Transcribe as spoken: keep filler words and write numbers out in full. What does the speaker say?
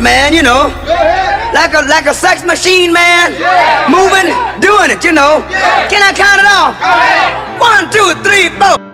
Man, you know, like a like a sex machine, man, yeah. Moving, doing it, you know. Yeah. Can I count it off? Go ahead. One, two, three, four.